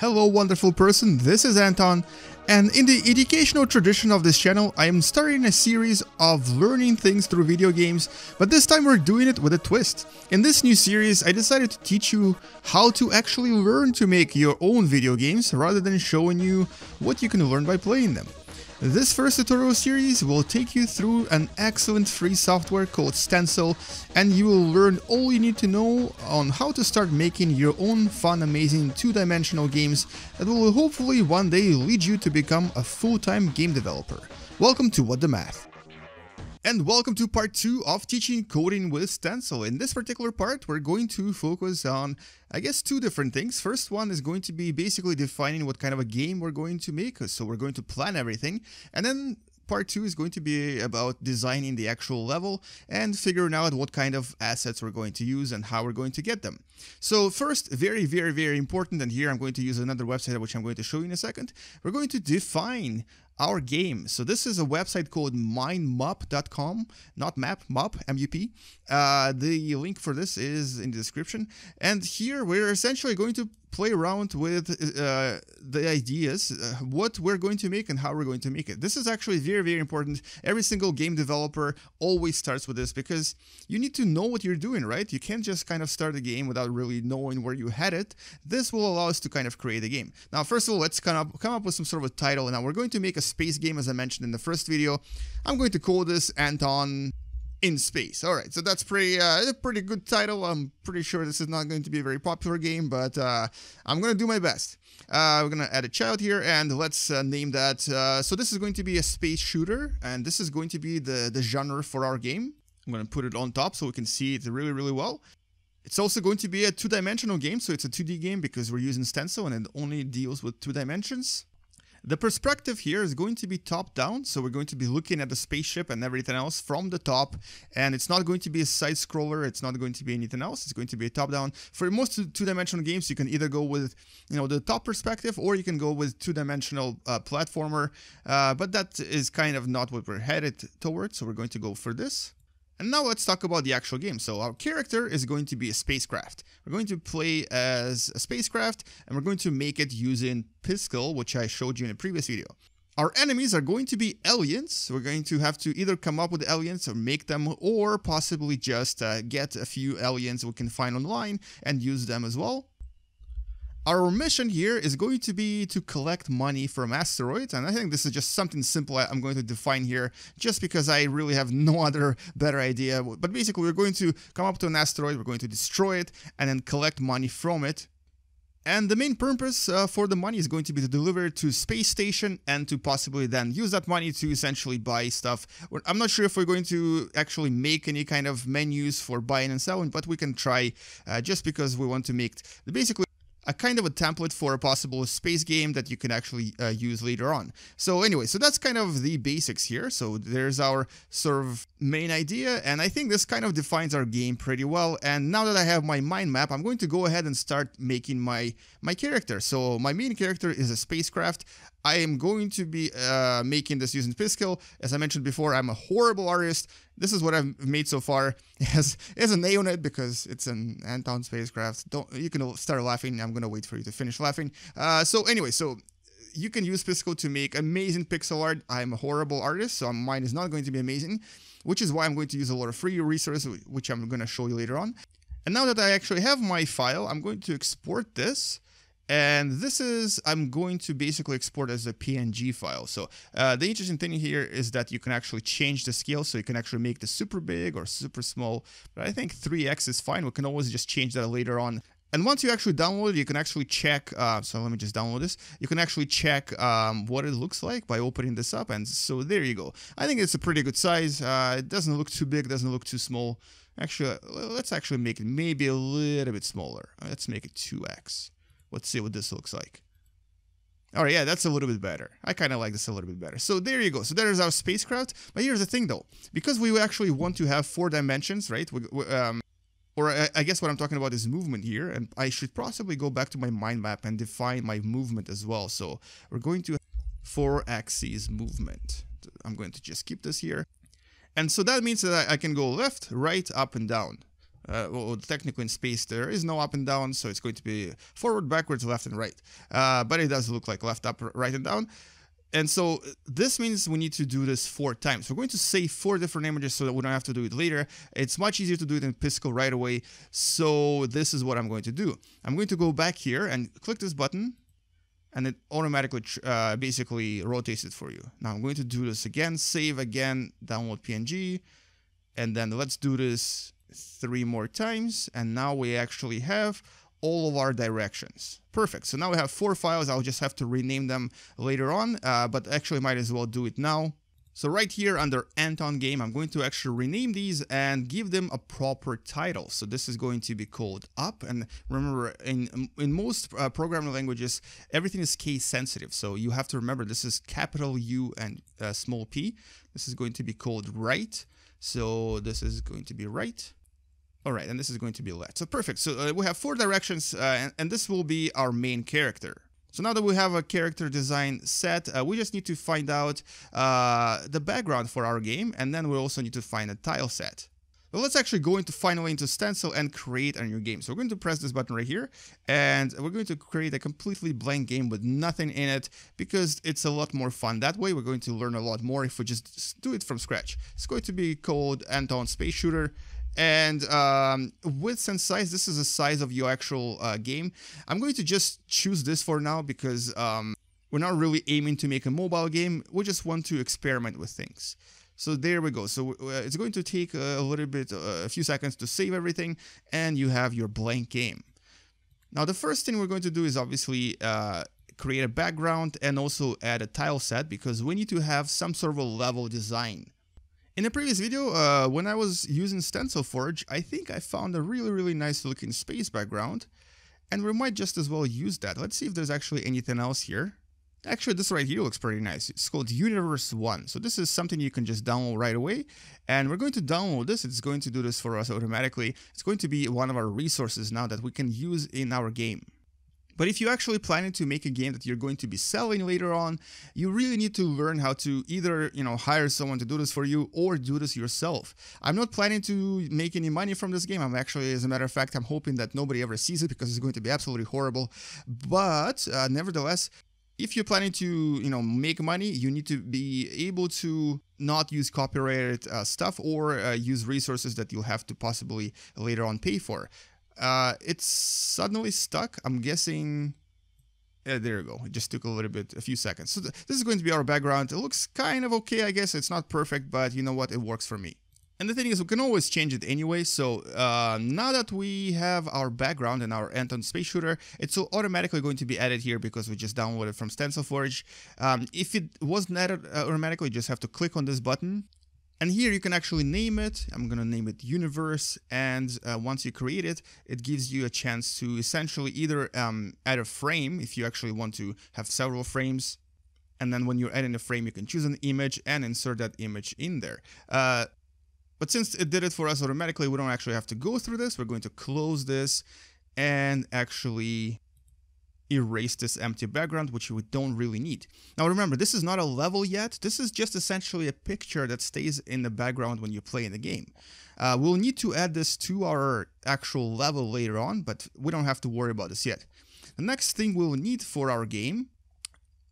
Hello wonderful person, this is Anton, and in the educational tradition of this channel I am starting a series of learning things through video games, but this time we're doing it with a twist. In this new series I decided to teach you how to actually learn to make your own video games rather than showing you what you can learn by playing them. This first tutorial series will take you through an excellent free software called Stencyl, and you will learn all you need to know on how to start making your own fun, amazing two-dimensional games that will hopefully one day lead you to become a full-time game developer. Welcome to What Da Math. And welcome to part 2 of teaching coding with Stencyl. In this particular part we're going to focus on, I guess, two different things. First one is going to be basically defining what kind of a game we're going to make, so we're going to plan everything, and then part 2 is going to be about designing the actual level and figuring out what kind of assets we're going to use and how we're going to get them. So first, very, very, very important, and here I'm going to use another website which I'm going to show you in a second, we're going to define our game. So this is a website called mindmup.com, not map, mup, M-U-P. The link for this is in the description. And here we're essentially going to play around with the ideas, what we're going to make and how we're going to make it. This is actually very, very important. Every single game developer always starts with this because you need to know what you're doing, right? You can't just kind of start a game without really knowing where you had it. This will allow us to kind of create a game. Now, first of all, let's kind of come up with some sort of a title. Now, we're going to make a space game, as I mentioned in the first video. I'm going to call this Anton in Space. All right, so that's pretty good title. I'm pretty sure this is not going to be a very popular game, but I'm gonna do my best. We're gonna add a child here, and let's name that. So this is going to be a space shooter, and this is going to be the genre for our game. I'm gonna put it on top so we can see it really, really well. It's also going to be a two-dimensional game, so it's a 2D game because we're using Stencyl and it only deals with 2 dimensions. The perspective here is going to be top-down, so we're going to be looking at the spaceship and everything else from the top, and it's not going to be a side-scroller, it's not going to be anything else, it's going to be a top-down. For most two-dimensional games, you can either go with, you know, the top perspective, or you can go with two-dimensional platformer, but that is kind of not what we're headed towards, so we're going to go for this. And now let's talk about the actual game. So our character is going to be a spacecraft. We're going to play as a spacecraft, and we're going to make it using Piskel, which I showed you in a previous video. Our enemies are going to be aliens. We're going to have to either come up with aliens or make them, or possibly just get a few aliens we can find online and use them as well. Our mission here is going to be to collect money from asteroids, and I think this is just something simple I'm going to define here just because I really have no other better idea. But basically, we're going to come up to an asteroid, we're going to destroy it, and then collect money from it. And the main purpose for the money is going to be to deliver it to space station and to possibly then use that money to essentially buy stuff. I'm not sure if we're going to actually make any kind of menus for buying and selling, but we can try just because we want to make basically a kind of a template for a possible space game that you can actually use later on. So anyway, so that's kind of the basics here. So there's our sort of main idea, and I think this kind of defines our game pretty well. And now that I have my mind map, I'm going to go ahead and start making my character. So my main character is a spacecraft. I am going to be making this using Piskel. As I mentioned before, I'm a horrible artist. This is what I've made so far. As an A on it because it's an Anton spacecraft. You can start laughing. I'm gonna wait for you to finish laughing. So anyway, so you can use Piskel to make amazing pixel art. I'm a horrible artist, so mine is not going to be amazing, which is why I'm going to use a lot of free resources, which I'm gonna show you later on. And now that I actually have my file, I'm going to export this. And this is, I'm going to basically export as a PNG file. So the interesting thing here is that you can actually change the scale, so you can actually make this super big or super small. But I think 3x is fine. We can always just change that later on. And once you actually download it, you can actually check, so let me just download this. You can actually check what it looks like by opening this up. And so there you go. I think it's a pretty good size. It doesn't look too big, doesn't look too small. Actually, let's actually make it maybe a little bit smaller. Let's make it 2x. Let's see what this looks like. All right, yeah, that's a little bit better. I kind of like this a little bit better. So there you go. So there's our spacecraft. But here's the thing, though. Because we actually want to have 4 dimensions, right? I guess what I'm talking about is movement here. And I should possibly go back to my mind map and define my movement as well. So we're going to have 4-axis movement. I'm going to just keep this here. And so that means that I can go left, right, up, and down. or the technical in space, there is no up and down, so it's going to be forward, backwards, left and right. But it does look like left, up, right and down. And so this means we need to do this 4 times. We're going to save 4 different images so that we don't have to do it later. It's much easier to do it in Piskel right away. So this is what I'm going to do. I'm going to go back here and click this button, and it automatically basically rotates it for you. Now I'm going to do this again, save again, download PNG, and then let's do this 3 more times. And now we actually have all of our directions. Perfect. So now we have 4 files. I'll just have to rename them later on, but actually might as well do it now. So right here under Anton game, I'm going to actually rename these and give them a proper title. So this is going to be called up. And remember, in most programming languages, everything is case sensitive. So you have to remember this is capital U and small p. This is going to be called right. So this is going to be right. All right, and this is going to be left. So perfect. So we have 4 directions, and this will be our main character. So now that we have a character design set, we just need to find out the background for our game, and then we also need to find a tile set. But let's actually go finally into Stencyl and create a new game. So we're going to press this button right here, and we're going to create a completely blank game with nothing in it, because it's a lot more fun that way. We're going to learn a lot more if we just do it from scratch. It's going to be called Anton Space Shooter. And width and size, this is the size of your actual game. I'm going to just choose this for now because we're not really aiming to make a mobile game. We just want to experiment with things. So there we go. So it's going to take a little bit, a few seconds to save everything, and you have your blank game. Now, the first thing we're going to do is obviously create a background and also add a tile set, because we need to have some sort of a level design. In a previous video, when I was using Stencyl Forge, I think I found a really, really nice looking space background, and we might just as well use that. Let's see if there's actually anything else here. Actually, this right here looks pretty nice. It's called Universe One. So this is something you can just download right away, and we're going to download this. It's going to do this for us automatically. It's going to be one of our resources now that we can use in our game. But if you're actually planning to make a game that you're going to be selling later on, you really need to learn how to either, you know, hire someone to do this for you or do this yourself. I'm not planning to make any money from this game. I'm actually, as a matter of fact, I'm hoping that nobody ever sees it because it's going to be absolutely horrible. But nevertheless, if you're planning to, you know, make money, you need to be able to not use copyrighted stuff or use resources that you'll have to possibly later on pay for. It's suddenly stuck. I'm guessing. There you go. It just took a little bit, a few seconds. So this is going to be our background. It looks kind of okay, I guess. It's not perfect, but you know what? It works for me. And the thing is, we can always change it anyway. So now that we have our background and our Anton Space Shooter, it's automatically going to be added here because we just downloaded from Stencyl Forge. If it wasn't added automatically, you just have to click on this button. And here you can actually name it. I'm going to name it Universe. And once you create it, it gives you a chance to essentially either add a frame if you actually want to have several frames. And then when you're adding a frame, you can choose an image and insert that image in there. But since it did it for us automatically, we don't actually have to go through this. We're going to close this and actually erase this empty background, which we don't really need. Now remember, this is not a level yet. This is just essentially a picture that stays in the background when you play in the game. We'll need to add this to our actual level later on, but we don't have to worry about this yet. The next thing we'll need for our game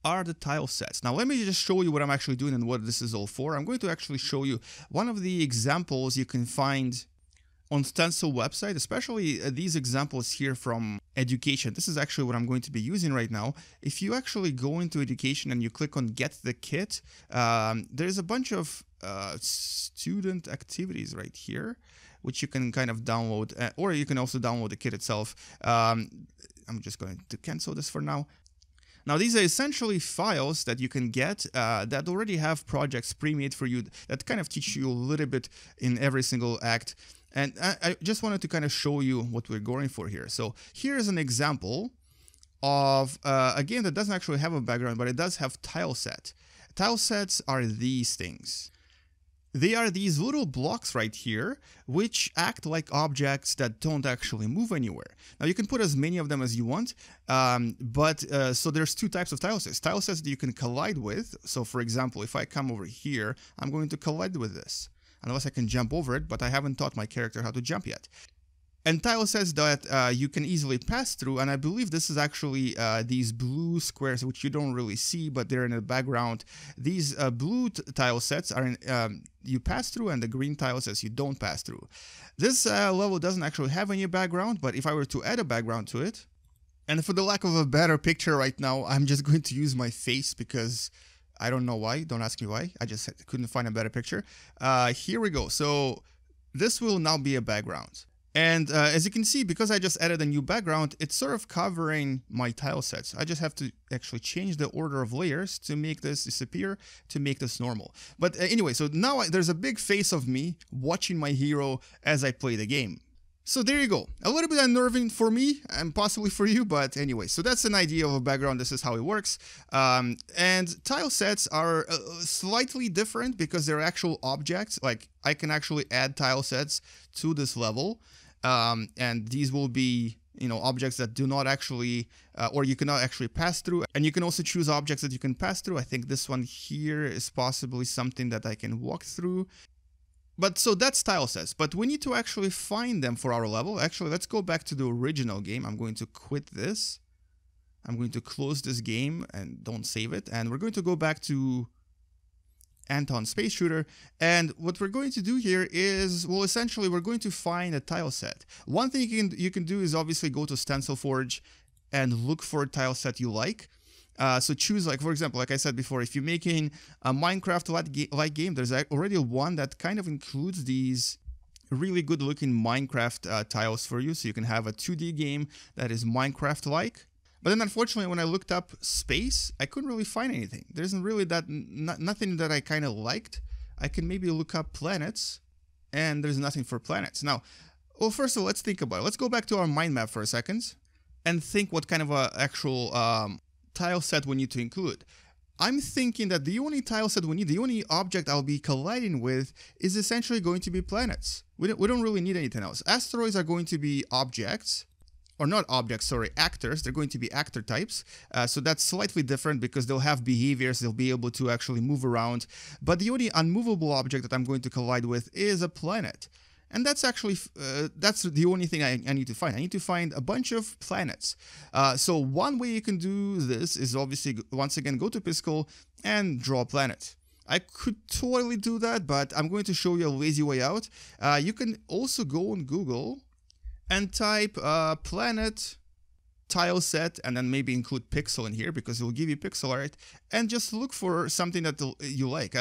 are the tile sets. Now let me just show you what I'm actually doing and what this is all for. I'm going to actually show you one of the examples you can find on Stencyl website, especially these examples here from education. This is actually what I'm going to be using right now. If you actually go into education and you click on get the kit, there's a bunch of student activities right here, which you can kind of download, or you can also download the kit itself. I'm just going to cancel this for now. Now, these are essentially files that you can get that already have projects pre-made for you that kind of teach you a little bit in every single act. And I just wanted to kind of show you what we're going for here. So here's an example of a game that doesn't actually have a background, but it does have tile set. Tile sets are these things. They are these little blocks right here, which act like objects that don't actually move anywhere. Now you can put as many of them as you want, so there's 2 types of tile sets. Tile sets that you can collide with. So for example, if I come over here, I'm going to collide with this. Unless I can jump over it, but I haven't taught my character how to jump yet. And Tile says that you can easily pass through, and I believe this is actually these blue squares, which you don't really see, but they're in the background. These blue tile sets are in, you pass through, and the green tile says you don't pass through. This level doesn't actually have any background, but if I were to add a background to it, and for the lack of a better picture right now, I'm just going to use my face because I don't know why, don't ask me why, I just couldn't find a better picture. Here we go, so this will now be a background. And as you can see, because I just added a new background, it's sort of covering my tile sets. I just have to actually change the order of layers to make this disappear, to make this normal. But anyway, so now there's a big face of me watching my hero as I play the game. So there you go. A little bit unnerving for me and possibly for you, but anyway, so that's an idea of a background. This is how it works. And tile sets are slightly different because they're actual objects. Like I can actually add tile sets to this level. And these will be, you know, objects that do not actually, or you cannot actually pass through. And you can also choose objects that you can pass through. I think this one here is possibly something that I can walk through. But so that's tile sets, but we need to actually find them for our level. Actually, let's go back to the original game. I'm going to quit this. I'm going to close this game and don't save it. And we're going to go back to Anton Space Shooter. And what we're going to do here is, well, essentially we're going to find a tile set. One thing you can do is obviously go to Stencyl Forge and look for a tile set you like. So choose, like, for example, like I said before, if you're making a Minecraft-like game, there's already one that kind of includes these really good-looking Minecraft tiles for you. So you can have a 2D game that is Minecraft-like. But then, unfortunately, when I looked up space, I couldn't really find anything. There isn't really nothing that I kind of liked. I can maybe look up planets, and there's nothing for planets. Now, well, first of all, let's think about it. Let's go back to our mind map for a second and think what kind of a actual tile set we need to include. I'm thinking that the only tile set we need, the only object I'll be colliding with, is essentially going to be planets. We don't really need anything else. Asteroids are going to be objects, or not objects, sorry, actors. They're going to be actor types. So that's slightly different because they'll have behaviors, they'll be able to actually move around. But the only unmovable object that I'm going to collide with is a planet. And that's actually, that's the only thing I need to find. I need to find a bunch of planets. So one way you can do this is obviously, once again, go to Piskel and draw a planet. I could totally do that, but I'm going to show you a lazy way out. You can also go on Google and type planet tile set, and then maybe include pixel in here because it will give you pixel art, and just look for something that you like.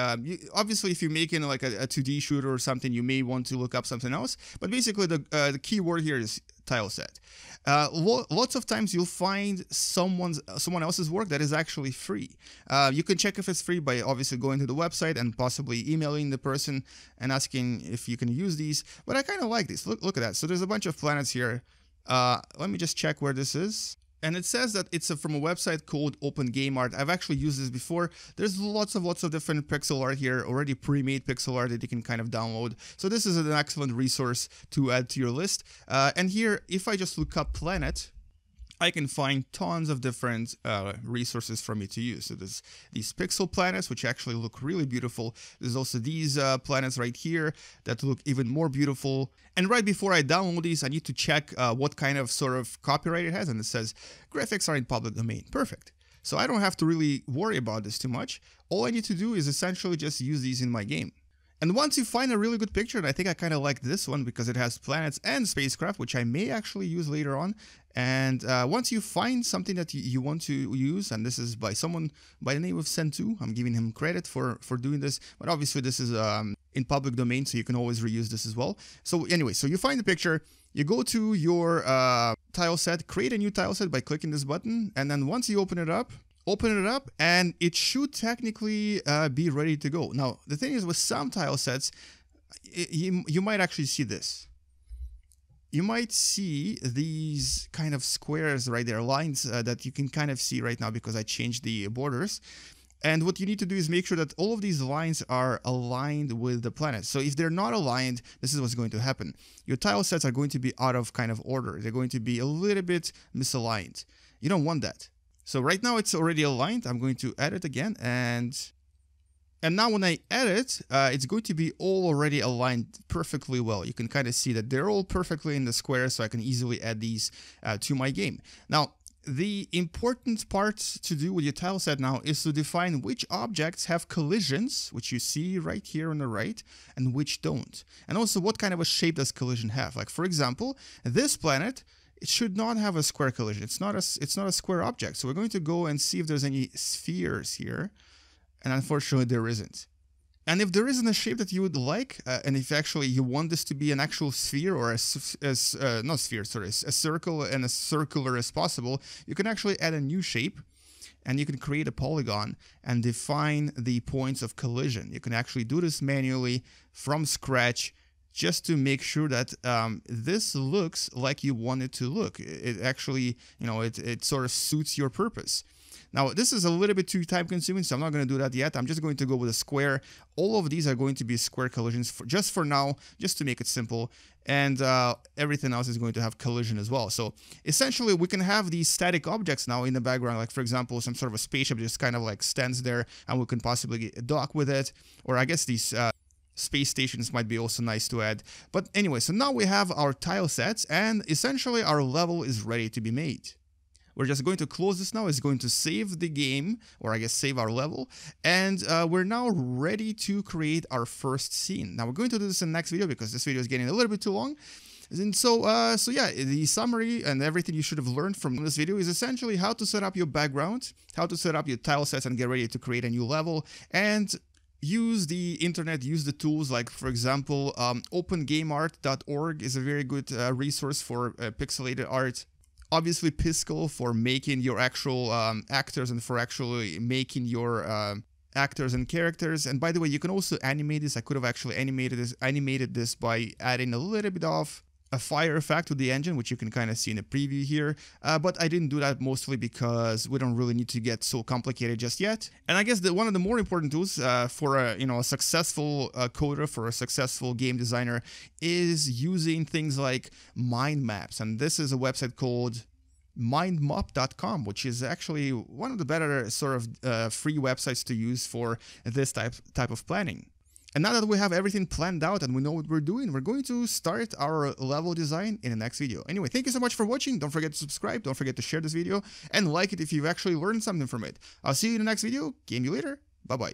Obviously, if you're making like a 2D shooter or something, you may want to look up something else, but basically the key word here is tile set. Lots of times you'll find someone else's work that is actually free. You can check if it's free by obviously going to the website and possibly emailing the person and asking if you can use these, but I kind of like this. Look at that. So there's a bunch of planets here. Let me just check where this is. And it says that it's from a website called Open Game Art. I've actually used this before. There's lots of different pixel art here, already pre-made pixel art that you can kind of download. So this is an excellent resource to add to your list. And here, if I just look up planet, I can find tons of different resources for me to use. So there's these pixel planets, which actually look really beautiful. There's also these planets right here that look even more beautiful. And right before I download these, I need to check what kind of sort of copyright it has. And it says, graphics are in public domain. Perfect. So I don't have to really worry about this too much. All I need to do is essentially just use these in my game. And once you find a really good picture, and I think I kind of like this one because it has planets and spacecraft, which I may actually use later on. And once you find something that you want to use, and this is by someone by the name of Sentu, I'm giving him credit for doing this, but obviously this is in public domain, so you can always reuse this as well. So anyway, so you find the picture, you go to your tile set, create a new tile set by clicking this button, and then once you open it up, and it should technically be ready to go. Now, the thing is with some tile sets, you might actually see this. You might see these kind of squares right there, lines that you can kind of see right now because I changed the borders. And what you need to do is make sure that all of these lines are aligned with the planet. So if they're not aligned, this is what's going to happen. Your tile sets are going to be out of kind of order. They're going to be a little bit misaligned. You don't want that. So right now it's already aligned. I'm going to add it again, and And now when I edit, it's going to be all already aligned perfectly well. You can kind of see that they're all perfectly in the square, so I can easily add these to my game. Now, the important part to do with your tile set now is to define which objects have collisions, which you see right here on the right, and which don't. And also, what kind of a shape does collision have? Like, for example, this planet, it should not have a square collision. It's not a square object. So we're going to go and see if there's any spheres here. And unfortunately, there isn't. And if there isn't a shape that you would like, and if actually you want this to be an actual sphere or a circle and as circular as possible, you can actually add a new shape and you can create a polygon and define the points of collision. You can actually do this manually from scratch just to make sure that this looks like you want it to look. It actually, you know, it sort of suits your purpose. Now, this is a little bit too time-consuming, so I'm not going to do that yet. I'm just going to go with a square. All of these are going to be square collisions just for now, just to make it simple. And everything else is going to have collision as well. So essentially, we can have these static objects now in the background, like, for example, some sort of a spaceship just kind of like stands there, and we can possibly dock with it. Or I guess these space stations might be also nice to add. But anyway, so now we have our tile sets, and essentially our level is ready to be made. We're just going to close this now. It's going to save the game, or I guess save our level. And we're now ready to create our first scene. Now, we're going to do this in the next video because this video is getting a little bit too long. And so yeah, the summary and everything you should have learned from this video is essentially how to set up your background, how to set up your tile sets and get ready to create a new level, and use the internet, use the tools, like, for example, opengameart.org is a very good resource for pixelated art. Obviously, Piskel for making your actual actors and for actually making your actors and characters. And by the way, you can also animate this. I could have actually animated this by adding a little bit of a fire effect to the engine, which you can kind of see in the preview here. But I didn't do that mostly because we don't really need to get so complicated just yet. And I guess that one of the more important tools for a successful coder, for a successful game designer, is using things like mind maps. And this is a website called mindmup.com, which is actually one of the better sort of free websites to use for this type of planning. And now that we have everything planned out and we know what we're doing, we're going to start our level design in the next video. Anyway, thank you so much for watching. Don't forget to subscribe. Don't forget to share this video and like it if you've actually learned something from it. I'll see you in the next video. Game you later. Bye-bye.